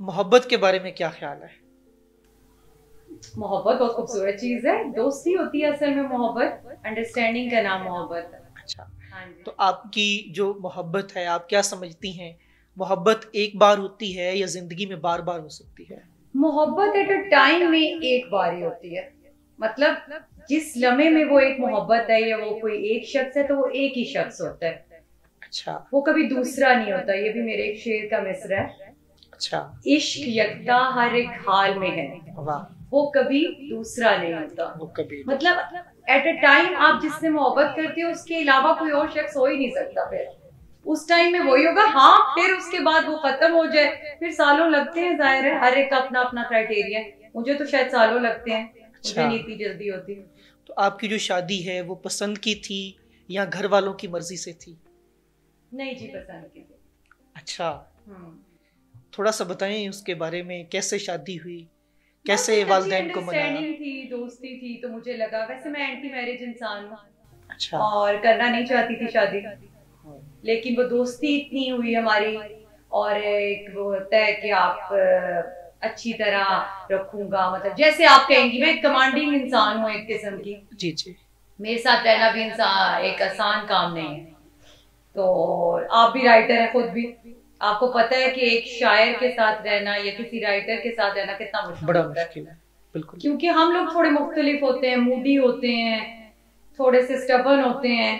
मोहब्बत के बारे में क्या ख्याल है? मोहब्बत बहुत खूबसूरत चीज़ है, दोस्ती होती है असल में मोहब्बत, अंडरस्टैंडिंग का नाम मोहब्बत है। अच्छा, तो आपकी जो मोहब्बत है, आप क्या समझती हैं, मोहब्बत एक बार होती है या जिंदगी में बार बार हो सकती है? मोहब्बत एट अ टाइम में एक बार ही होती है, मतलब जिस लम्हे में वो एक मोहब्बत है या वो कोई एक शख्स है तो वो एक ही शख्स होता है। अच्छा, वो कभी दूसरा नहीं होता। ये भी मेरे एक शेर का मिसरा है। अच्छा, इश्क यकता हर एक हाल में है, वो कभी दूसरा नहीं होता। मतलब एट अ टाइम आप जिससे मोहब्बत करते हो उसके अलावा कोई और शख्स हो ही नहीं सकता, फिर उस टाइम में वही होगा। हाँ, फिर उसके बाद वो खत्म हो जाए, फिर सालों लगते हैं, जाहिर है हर एक का अपना अपना क्राइटेरिया है। मुझे तो शायद सालों लगते हैं, मुझे नहीं इतनी जल्दी होती। तो आपकी जो शादी है वो पसंद की थी या घर वालों की मर्जी से थी? नहीं जी, पसंद की थी। अच्छा, थोड़ा सा बताएं उसके बारे में, कैसे शादी हुई, कैसे वालिदैन को मनाया? थी, दोस्ती थी, तो मुझे लगा, वैसे मैं एंटी मैरिज इंसान हूँ। अच्छा। और करना नहीं चाहती थी शादी, लेकिन वो दोस्ती इतनी हुई हमारी, और एक वो होता है कि आप अच्छी तरह रखूंगा, मतलब जैसे आप कहेंगी। मैं कमांडिंग इंसान हूँ एक किस्म की। जी जी, मेरे साथ रहना भी इंसान एक आसान काम नहीं है। तो आप भी राइटर हैं, खुद भी आपको पता है कि एक शायर के साथ रहना या किसी राइटर के साथ रहना कितना मुश्किल है। बिल्कुल, क्योंकि हम लोग थोड़े मुख्तलिफ होते हैं, मूडी होते हैं, थोड़े से स्टबर्न होते हैं,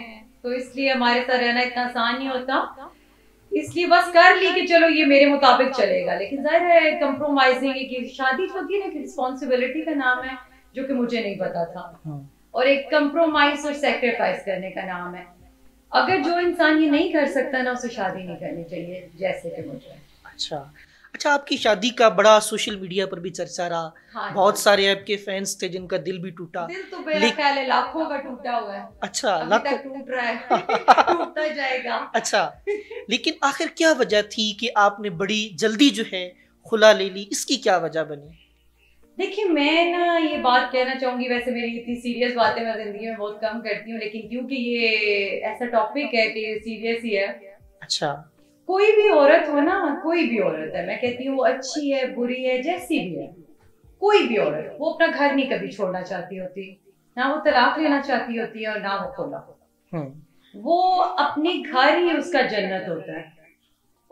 तो इसलिए हमारे साथ रहना इतना आसान नहीं होता। इसलिए बस कर ली कि चलो ये मेरे मुताबिक चलेगा, लेकिन जाहिर है कम्प्रोमाइजिंग की शादी होती है ना, कि रिस्पॉन्सिबिलिटी का नाम है, जो कि मुझे नहीं पता था, और एक कम्प्रोमाइज और सेक्रीफाइस करने का नाम है। अगर जो इंसान ये नहीं कर सकता ना, उसे शादी नहीं करनी चाहिए, जैसे कि मुझे। अच्छा अच्छा, आपकी शादी का बड़ा सोशल मीडिया पर भी चर्चा रहा। हाँ, बहुत सारे आपके फैंस थे जिनका दिल भी टूटा। दिल तो मेरा ख्याल है लाखों का टूटा हुआ है। अच्छा, लाखों टूट रहा है, टूटता जाएगा। अच्छा, लेकिन आखिर क्या वजह थी कि आपने बड़ी जल्दी जो है खुला ले ली, इसकी क्या वजह बनी? देखिए, मैं ना ये बात कहना चाहूंगी, वैसे मेरी इतनी सीरियस बातें मैं जिंदगी में बहुत कम करती हूँ, लेकिन क्योंकि ये ऐसा टॉपिक है कि सीरियस ही है। अच्छा, कोई भी औरत हो ना, कोई भी औरत है, मैं कहती हूँ वो अच्छी है, बुरी है, जैसी भी है, कोई भी औरत, वो अपना घर नहीं कभी छोड़ना चाहती होती, ना वो तलाक लेना चाहती होती है, और ना वो खोला होता, वो अपने घर ही उसका जन्नत होता है।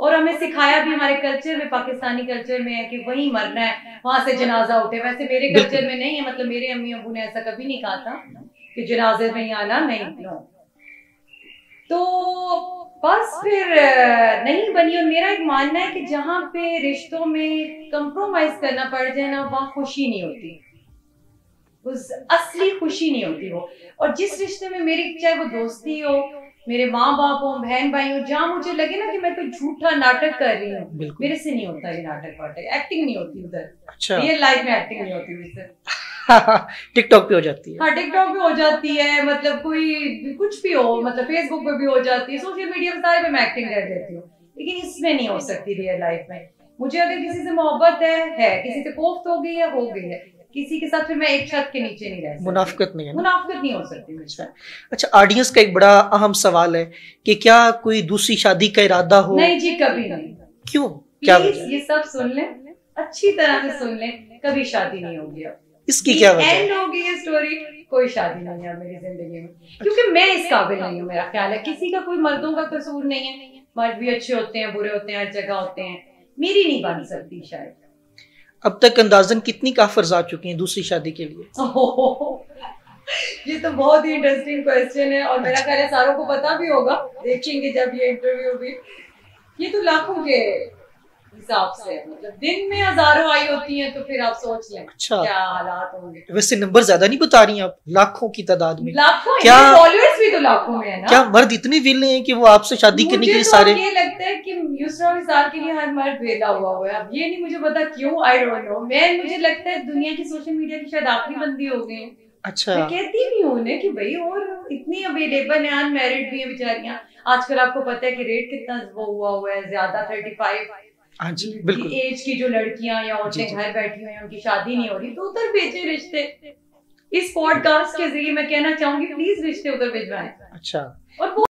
और हमें सिखाया भी हमारे कल्चर में, पाकिस्तानी कल्चर में है कि वहीं मरना है, वहां से जनाजा उठे। वैसे मेरे कल्चर में नहीं है, मतलब मेरे अम्मी अबू ने ऐसा कभी नहीं कहा था कि जनाजे में आना नहीं। तो बस फिर नहीं बनी। और मेरा एक मानना है कि जहाँ पे रिश्तों में कंप्रोमाइज करना पड़ जाए ना, वहां खुशी नहीं होती, उस असली खुशी नहीं होती वो। और जिस रिश्ते में मेरी, चाहे वो दोस्ती हो, मेरे माँ बाप हो, बहन भाई हो, जहाँ मुझे लगे ना कि मैं कोई झूठा नाटक कर रही हूँ, मेरे से नहीं होता ये नाटक वाटक, एक्टिंग नहीं होती उधर। अच्छा, रियल लाइफ में एक्टिंग नहीं होती उधर। टिकटॉक पे हो जाती है। हाँ, टिकटॉक पे हो जाती है, मतलब कोई कुछ भी हो, मतलब फेसबुक पे भी हो जाती है, सोशल मीडिया सारे पे मैं एक्टिंग कर देती हूँ, लेकिन इसमें नहीं हो सकती रियल लाइफ में। मुझे अगर किसी से मोहब्बत है, किसी से कोफ्त हो गई है, हो गई है, किसी के साथ फिर मैं एक छत के नीचे नहीं रह सकती, मुनाफिकत नहीं हो सकती मुझसे। अच्छा, ऑडियंस का एक बड़ा अहम सवाल है कि क्या कोई दूसरी शादी का इरादा हो? नहीं जी, कभी नहीं। क्यों? क्या वजह? ये सब सुन लें, अच्छी तरह से सुन लें, कभी शादी नहीं होगी। इसकी क्या वजह? एंड हो गई ये स्टोरी, कोई शादी नहीं है मेरी जिंदगी में, क्योंकि मैं इस काबिल नहीं हूँ। मेरा ख्याल है किसी का, कोई मर्दों का कसूर नहीं है, मर्द भी अच्छे होते हैं, बुरे होते हैं, हर जगह होते हैं, मेरी नहीं बन सकती शायद। अब तक अंदाजन कितनी काफर्स आ चुकी हैं दूसरी शादी के लिए? ये तो बहुत ही इंटरेस्टिंग क्वेश्चन है, और मेरा ख्याल है सारों को पता भी होगा, देखेंगे जब ये इंटरव्यू भी। ये तो लाखों के हिसाब से, मतलब दिन में हजारों आई होती हैं, तो फिर आप सोच लें। अच्छा, क्या हालात होंगे। वैसे नंबर ज्यादा नहीं बता रही हैं आप? लाखों की तादाद में, लाखों, क्या फॉलोअर्स भी तो लाखों में है ना। क्या मर्द इतने वेले हैं कि वो आपसे शादी करने के लिए सारे? ये लगता है कि यूसरा विसाल के लिए हर मर्द वेला हुआ है। अब ये नहीं मुझे पता क्यों, आई डोंट नो। मुझे लगता है दुनिया की सोशल मीडिया की शायद आखिरी बंदी हो गई। अच्छा, मैं कहती भी हूँ ना कि भाई, और इतनी अवेलेबल है, अनमैरिड भी है बेचारियां। आजकल आपको पता है कि रेट कितना वो हुआ है ज्यादा, 35 एज की जो लड़कियां या औरतें घर बैठी हुई हैं, उनकी शादी नहीं हो रही, तो उधर भेजे रिश्ते। इस पॉडकास्ट के जरिए मैं कहना चाहूंगी, प्लीज रिश्ते उधर भेजवाएं। अच्छा, और